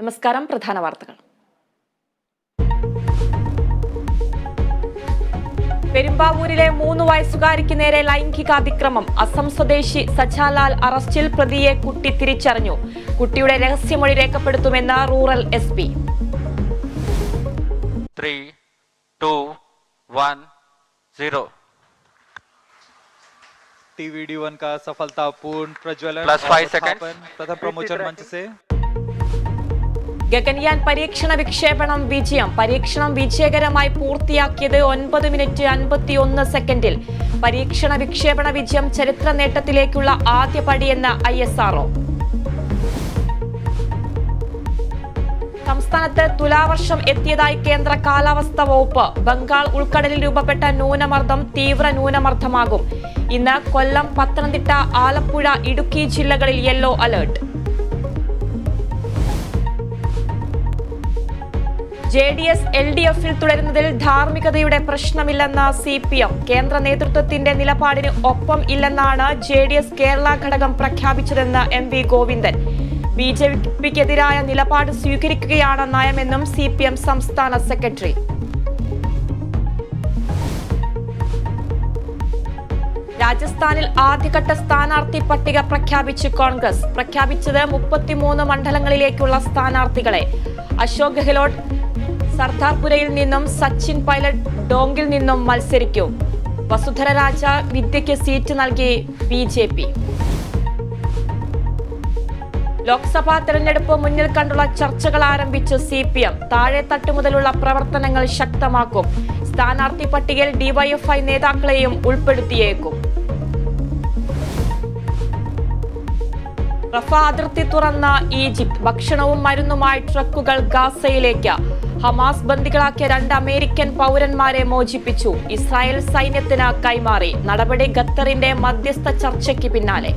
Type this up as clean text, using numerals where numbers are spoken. നമസ്കാരം പ്രധാന വാർത്തകൾ. പെരുമ്പാവൂരിലെ 3 വയസ്സുകാരിക്ക് നേരെ ലൈംഗികാതിക്രമം. അസം സ്വദേശി സച്ചാലാൽ അറസ്റ്റിൽ. പ്രതിയെ കുട്ടി തിരിച്ചറിഞ്ഞു. കുട്ടിയുടെ രഹസ്യമൊഴി രേഖപ്പെടുത്തുമെന്ന് റൂറൽ SP. 3, 2, 1, 0 TVD1 का सफलतापूर्ण प्रज्वलन तथा प्रमोचन मंच से गगनयान परीक्षण विक्षेपणम विजयम परीक्षण विजयകരമായി പൂർത്തിയാക്കിയത് 9 മിനിറ്റ് 51 സെക്കൻഡിൽ പരീക്ഷണ വിക്ഷേപണ വിജയം ചരിത്ര നേട്ടത്തിലേക്കുള്ള ആദ്യപടി എന്ന ISRO സംസ്ഥാനത്തെ തുലാവർഷം എത്തിയതായി കേന്ദ്ര കാലാവസ്ഥാ വകുപ്പ് ബംഗാൾ ഉൾക്കടലിൽ രൂപപ്പെട്ട ന്യൂനമർദ്ദം തീവ്ര ന്യൂനമർദ്ദമാകും ഇന്ന് കൊല്ലം പത്തനംതിട്ട ആലപ്പുഴ ഇടുക്കി ജില്ലകളിൽ യെല്ലോ അലേർട്ട് JDS LDF തുടരുന്നതിൽ ധാർമ്മികതയുടെ പ്രശ്നമില്ലെന്ന CPM കേന്ദ്ര നേതൃത്വത്തിന്റെ നിലപാടിന് ഒപ്പം ഇല്ലെന്നാണ് JDS കേരള ഘടകം പ്രഖ്യാപിച്ചതെന്ന് MV ഗോവിന്ദൻ BJPക്കെതിരായ നിലപാട് സ്വീകരിക്കുകയാണ് നയമെന്നും CPM സംസ്ഥാന സെക്രട്ടറി രാജസ്ഥാനിൽ ആദ്യഘട്ട സ്ഥാനാർത്ഥി പട്ടിക പ്രഖ്യാപിച്ച് കോൺഗ്രസ് പ്രഖ്യാപിച്ചത് 33 മണ്ഡലങ്ങളിലേക്കുള്ള സ്ഥാനാർത്ഥികളെ അശോക് ഗെഹ്ലോട്ട് സർദാർപുരയിൽ നിന്നും സച്ചിൻ പൈലറ്റ് ഡോംഗിൽ നിന്നും മത്സരിക്കും വസുന്ധര രാജ വിദ്യയ്ക്ക് സീറ്റ് നൽകി BJP ലോക്സഭാ തെരഞ്ഞെടുപ്പ് മുന്നിൽ കണ്ടുള്ള ചർച്ചകൾ ആരംഭിച്ച് CPM താഴെത്തട്ട് മുതലുള്ള പ്രവർത്തനങ്ങൾ ശക്തമാക്കും സ്ഥാനാർത്ഥി പട്ടികയിൽ DYFI നേതാക്കളെയും ഉൾപ്പെടുത്തിയേക്കും റഫ അതിർത്തി തുറന്ന ഈജിപ്ത് ഭക്ഷണവും മരുന്നുമായി ട്രക്കുകൾ ഗാസയിലേക്ക് ഹമാസ് ബന്ദികളാക്കിയ 2 അമേരിക്കൻ പൗരന്മാരെ മോചിപ്പിച്ചു ഇസ്രായേൽ സൈന്യത്തിന് കൈമാറി നടപടി ഖത്തറിന്റെ മധ്യസ്ഥ ചർച്ചയ്ക്ക് പിന്നാലെ